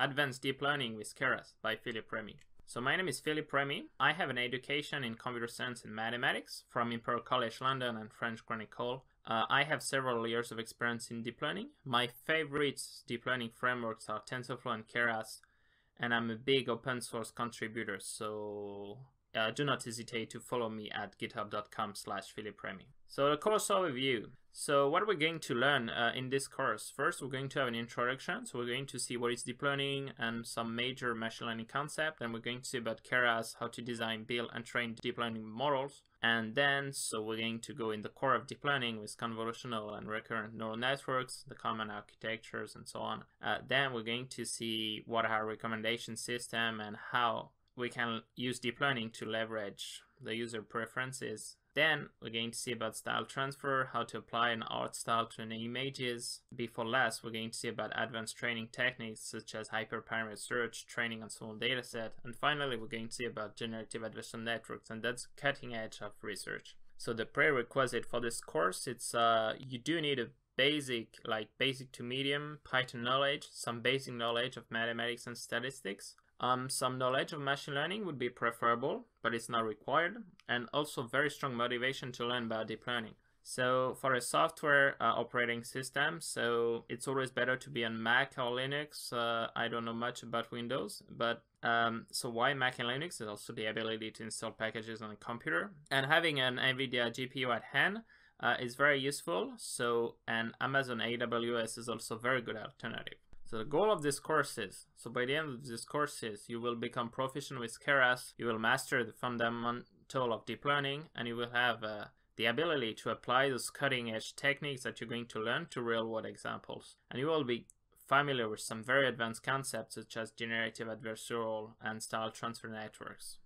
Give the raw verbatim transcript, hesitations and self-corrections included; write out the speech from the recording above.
Advanced Deep Learning with Keras by Philippe Remy. So my name is Philippe Remy. I have an education in computer science and mathematics from Imperial College London and French Chronicle. Uh, I have several years of experience in deep learning. My favorite deep learning frameworks are TensorFlow and Keras, and I'm a big open source contributor, so uh, do not hesitate to follow me at github dot com slash Philippe Remy. So the course overview. So what we're going to learn uh, in this course, first we're going to have an introduction, so we're going to see what is deep learning and some major machine learning concept, and we're going to see about Keras, how to design, build and train deep learning models, and then so we're going to go in the core of deep learning with convolutional and recurrent neural networks, the common architectures and so on. Uh, then we're going to see what are recommendation system and how we can use deep learning to leverage the user preferences. Then we're going to see about style transfer, how to apply an art style to any images. Before last, we're going to see about advanced training techniques such as hyperparameter search, training on small dataset. And finally, we're going to see about generative adversarial networks, and that's cutting edge of research. So the prerequisite for this course, it's uh, you do need a basic, like basic to medium Python knowledge, some basic knowledge of mathematics and statistics. Um, some knowledge of machine learning would be preferable, but it's not required, and also very strong motivation to learn about deep learning. So for a software uh, operating system, so it's always better to be on Mac or Linux. Uh, I don't know much about Windows, but um, so why Mac and Linux is also the ability to install packages on a computer, and having an NVIDIA G P U at hand uh, is very useful. So and Amazon A W S is also a very good alternative. So the goal of this course is, so by the end of this course is, you will become proficient with Keras, you will master the fundamental of deep learning, and you will have uh, the ability to apply those cutting-edge techniques that you're going to learn to real-world examples. And you will be familiar with some very advanced concepts such as generative adversarial and style transfer networks.